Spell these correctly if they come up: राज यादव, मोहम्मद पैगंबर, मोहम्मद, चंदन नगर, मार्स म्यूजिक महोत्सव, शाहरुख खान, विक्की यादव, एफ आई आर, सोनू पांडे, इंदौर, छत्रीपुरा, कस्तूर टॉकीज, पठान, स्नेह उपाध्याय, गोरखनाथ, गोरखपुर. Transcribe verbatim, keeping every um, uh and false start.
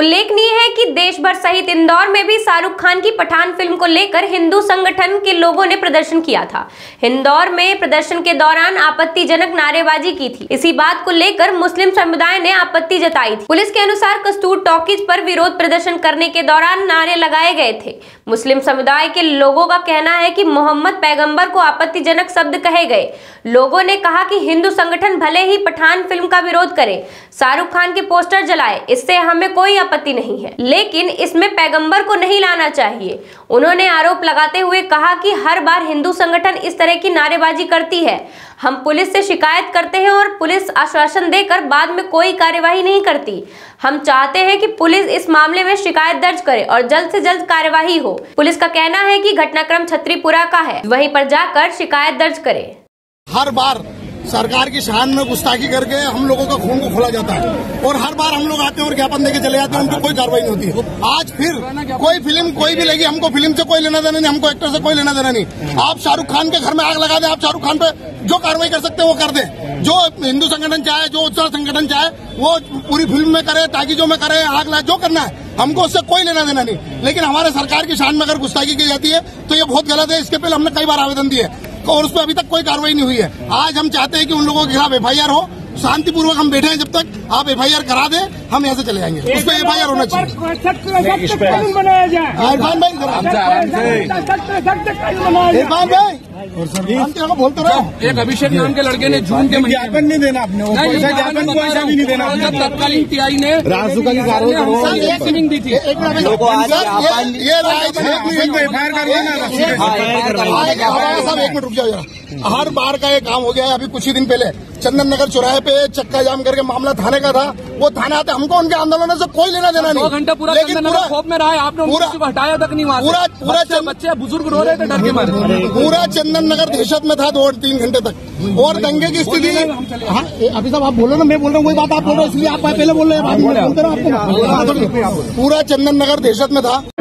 उल्लेखनीय है कि देश भर सहित इंदौर में भी शाहरुख खान की पठान फिल्म को लेकर हिंदू संगठन के लोगों ने प्रदर्शन किया था। इंदौर में प्रदर्शन के दौरान आपत्तिजनक नारेबाजी की थी। इसी बात को लेकर मुस्लिम समुदाय ने आपत्ति जताई थी। पुलिस के अनुसार कस्तूर टॉकीज पर विरोध प्रदर्शन करने के दौरान नारे लगाए गए थे। मुस्लिम समुदाय के लोगों का कहना है कि मोहम्मद पैगंबर को आपत्तिजनक शब्द कहे गए। लोगों ने कहा कि हिंदू संगठन भले ही पठान फिल्म का विरोध करे, शाहरुख खान के पोस्टर जलाए, इससे हमें कोई आपत्ति नहीं है, लेकिन इसमें पैगंबर को नहीं लाना चाहिए। उन्होंने आरोप लगाते हुए कहा कि हर बार हिंदू संगठन इस तरह की नारेबाजी करती है। हम पुलिस से शिकायत करते हैं और पुलिस आश्वासन देकर बाद में कोई कार्यवाही नहीं करती। हम चाहते हैं कि पुलिस इस मामले में शिकायत दर्ज करे और जल्द से जल्द कार्यवाही हो। पुलिस का कहना है कि घटनाक्रम छत्रीपुरा का है, वहीं पर जाकर शिकायत दर्ज करे। हर बार सरकार की शान में गुस्ताखी करके हम लोगों का खून को खोला जाता है और हर बार हम लोग आते हैं और ज्ञापन देके चले जाते हैं, उनको कोई कार्रवाई नहीं होती है। आज फिर कोई फिल्म कोई भी लगी, हमको फिल्म से कोई लेना देना नहीं, हमको एक्टर से कोई लेना देना नहीं। आप शाहरुख खान के घर में आग लगा दें, आप शाहरुख खान पे जो कार्रवाई कर सकते हैं वो कर दें। जो हिंदू संगठन चाहे, जो उत्साह संगठन चाहे, वो पूरी फिल्म में करे, ताकीजों में करे, आग लगा, जो करना है, हमको उससे कोई लेना देना नहीं। लेकिन हमारे सरकार की शान में अगर गुस्ताखी की जाती है तो ये बहुत गलत है। इसके पहले हमने कई बार आवेदन दिए और उसमें अभी तक कोई कार्रवाई नहीं हुई है। आज हम चाहते हैं कि उन लोगों के खिलाफ एफ आई आर हो। शांतिपूर्वक हम बैठे हैं, जब तक आप एफ आई आर करा दें हम यहाँ से चले जाएंगे। उसमें एफ आई आर होना चाहिए। इरफान भाई, इरफान भाई और सभी हम बोलते रहे। एक अभिषेक नाम के लड़के ने जून के महीने ज्ञापन नहीं देना आपने, नहीं देना। तत्कालीन टीआई ने राजू का दी थी। ये साहब एक मिनट रुक जाओ जरा। हर बार का ये काम हो गया है। अभी कुछ ही दिन पहले चंदन नगर चौराहे पे चक्का जाम करके मामला थाने का था, वो थाना आते हमको उनके आंदोलन से कोई लेना देना नहीं। दो घंटा पूरा चंदन नगर खौफ में रहा है, आपने उनको हटाया तक नहीं। पूरा पूरा बच्चे बुजुर्ग रो रहे थे डर के मारे। पूरा चंदन नगर दहशत में था दो तीन घंटे तक और दंगे की स्थिति। अभी साहब आप बोलो ना, मैं बोल रहा हूँ, कोई बात आप बोल रहे हो, इसलिए आप पहले बोल रहे हैं। पूरा चंदन नगर दहशत में था।